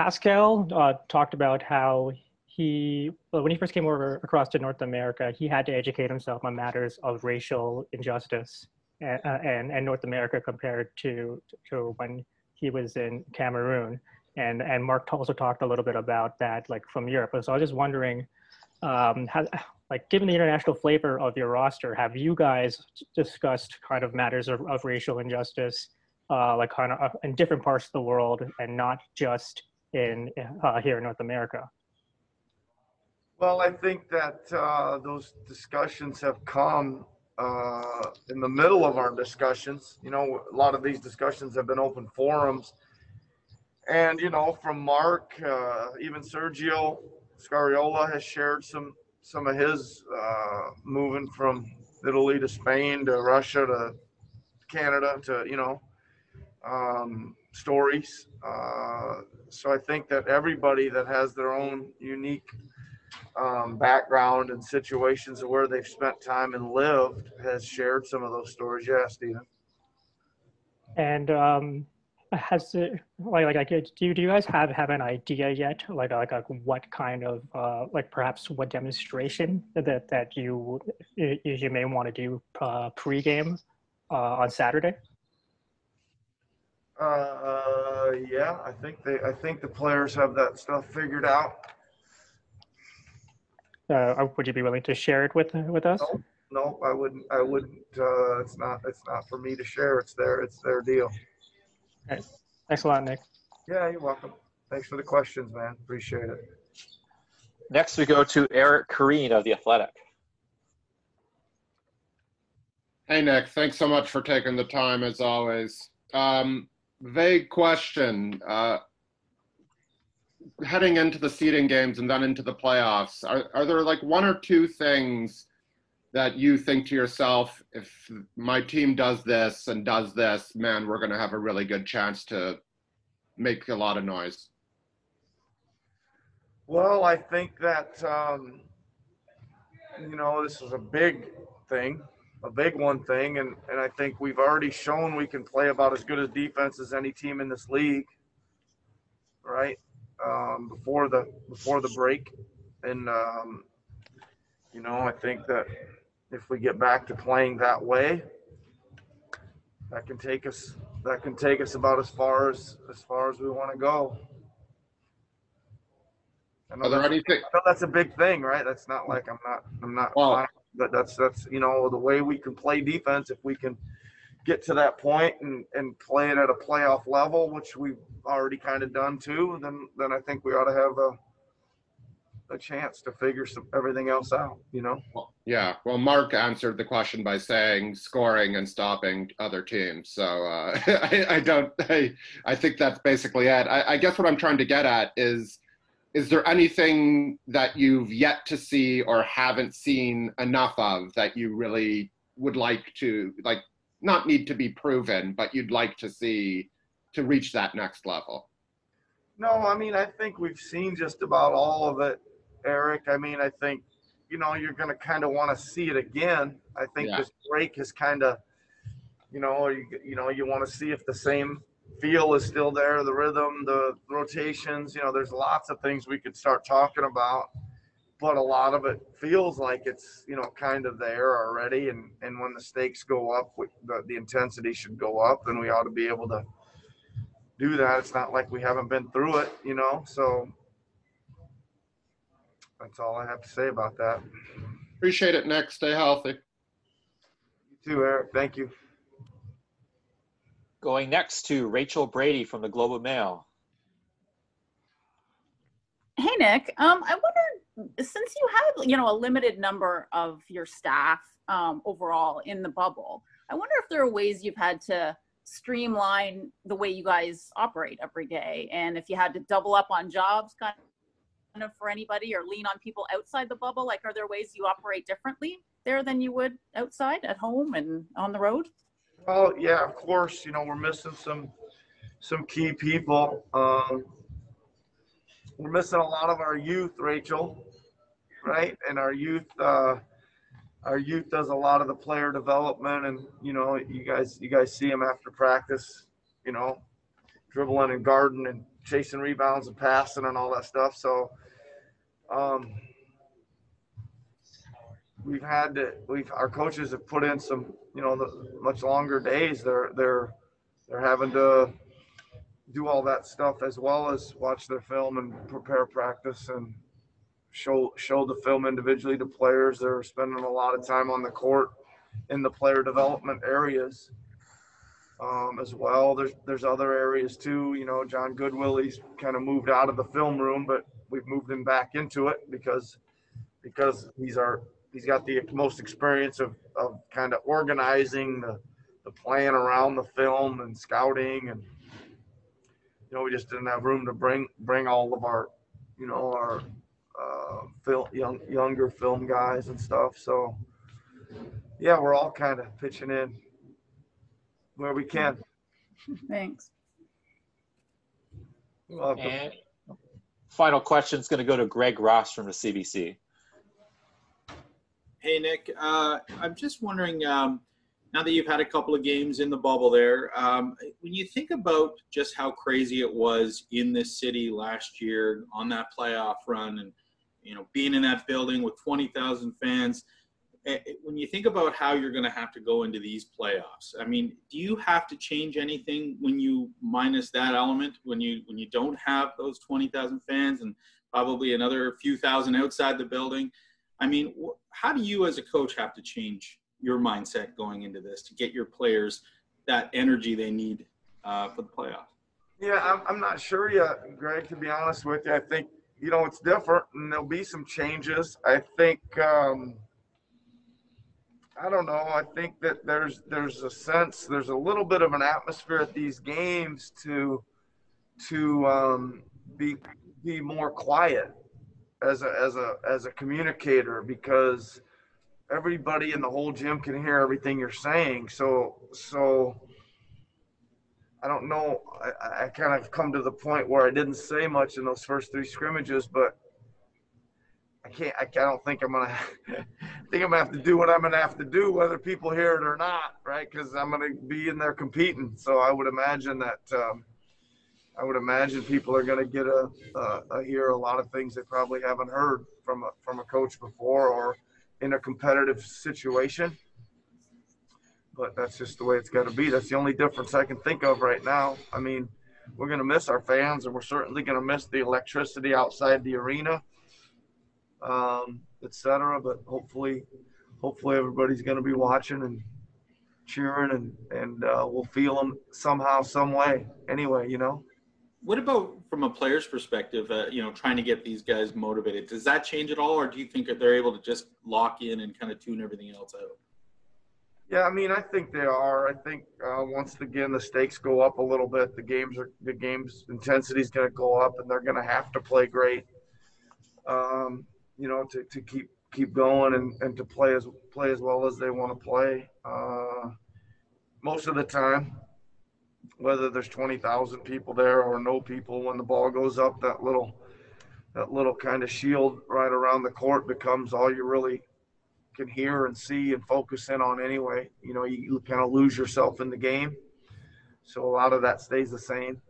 Pascal talked about how he, when he first came over across to North America, he had to educate himself on matters of racial injustice and North America compared to when he was in Cameroon. And Mark also talked a little bit about that, like from Europe. So I was just wondering, how, like given the international flavor of your roster, have you guys discussed kind of matters of racial injustice, like kind of in different parts of the world and not just in here in North America? Well, I think that those discussions have come in the middle of our discussions. You know, a lot of these discussions have been open forums. And, you know, from Mark, even Sergio Scariola has shared some of his moving from Italy to Spain to Russia to Canada to, you know, stories. So I think that everybody that has their own unique background and situations of where they've spent time and lived has shared some of those stories. Yeah, Stephen. And has it, like do you guys have an idea yet, like what kind of like perhaps what demonstration that you may want to do pregame on Saturday? Yeah, I think the players have that stuff figured out. Would you be willing to share it with us? No, I wouldn't. I wouldn't. It's not for me to share. It's their deal. Okay. Thanks a lot, Nick. Yeah, you're welcome. Thanks for the questions, man. Appreciate it. Next, we go to Eric Koreen of The Athletic. Hey, Nick. Thanks so much for taking the time, as always. Vague question. Heading into the seeding games and then into the playoffs, are there like one or two things that you think to yourself, if my team does this and does this, man, we're going to have a really good chance to make a lot of noise? Well, I think that, you know, this is a big thing, a big one thing. And I think we've already shown we can play about as good a defense as any team in this league, right? Before the break, and you know, I think that if we get back to playing that way, that can take us about as far as we want to go. That's a big thing, right? That's not like I'm not. Wow. But that's you know, the way we can play defense, if we can get to that point and play it at a playoff level, which we've already kind of done too, then I think we ought to have a chance to figure everything else out, you know? Yeah, well, Mark answered the question by saying scoring and stopping other teams. So I think that's basically it. I guess what I'm trying to get at is there anything that you've yet to see or haven't seen enough of that you really would like to, like, not need to be proven, but you'd like to see to reach that next level? No, I mean, I think we've seen just about all of it, Eric. I mean, I think, you know, you're going to kind of want to see it again. I think This break is kind of, you know, you want to see if the same feel is still there, the rhythm, the rotations. You know, there's lots of things we could start talking about, but a lot of it feels like it's, you know, kind of there already. And when the stakes go up, the intensity should go up, and we ought to be able to do that. It's not like we haven't been through it, you know? So that's all I have to say about that. Appreciate it, Nick. Stay healthy. You too, Eric. Thank you. Going next to Rachel Brady from the Globe and Mail. Hey, Nick. I wondered, since you had, you know, a limited number of your staff overall in the bubble, I wonder if there are ways you've had to streamline the way you guys operate every day, and if you had to double up on jobs kind of for anybody, or lean on people outside the bubble. Like, are there ways you operate differently there than you would outside, at home and on the road? Well, yeah, of course. You know, we're missing some key people. We're missing a lot of our youth, Rachel, right? And our youth does a lot of the player development, and, you know, you guys see them after practice, you know, dribbling and guarding and chasing rebounds and passing and all that stuff. So we've had to, our coaches have put in some, much longer days. They're having to do all that stuff as well as watch their film and prepare practice and show the film individually to players. They're spending a lot of time on the court in the player development areas as well. There's other areas too. John Goodwill, he's kind of moved out of the film room, but we've moved him back into it because he's got the most experience of kind of organizing the plan around the film and scouting, and we just didn't have room to bring all of our our younger film guys and stuff. So yeah, we're all kind of pitching in where we can. Thanks. And final question is going to go to Greg Ross from the CBC. Hey, Nick. I'm just wondering, now that you've had a couple of games in the bubble there, when you think about just how crazy it was in this city last year on that playoff run and, being in that building with 20,000 fans, when you think about how you're going to have to go into these playoffs, I mean, do you have to change anything when you minus that element, when you don't have those 20,000 fans and probably another few thousand outside the building? I mean, how do you as a coach have to change your mindset going into this to get your players that energy they need for the playoffs? Yeah, I'm not sure yet, Greg, to be honest with you. I think, it's different and there'll be some changes. I think, I don't know. I think that there's a sense, there's a little bit of an atmosphere at these games to be more quiet as a communicator, because everybody in the whole gym can hear everything you're saying. So I don't know. I kind of come to the point where I didn't say much in those first three scrimmages, but I don't think I'm gonna. I think I'm gonna have to do what I'm gonna have to do, whether people hear it or not, right? Because I'm gonna be in there competing. So I would imagine that. I would imagine people are gonna get hear a lot of things they probably haven't heard from a coach before or in a competitive situation. But that's just the way it's got to be. That's the only difference I can think of right now. I mean, we're gonna miss our fans, and we're certainly gonna miss the electricity outside the arena. Etc. But hopefully everybody's going to be watching and cheering, and we'll feel them somehow, some way. Anyway, What about from a player's perspective? Trying to get these guys motivated. Does that change at all, or do you think that they're able to just lock in and kind of tune everything else out? Yeah, I mean, I think they are. I think once again the stakes go up a little bit. The game's intensity is going to go up, and they're going to have to play great. To keep going and to play as well as they want to play most of the time, whether there's 20,000 people there or no people. When the ball goes up, that little kind of shield right around the court becomes all you really can hear and see and focus in on anyway. You kind of lose yourself in the game. So a lot of that stays the same.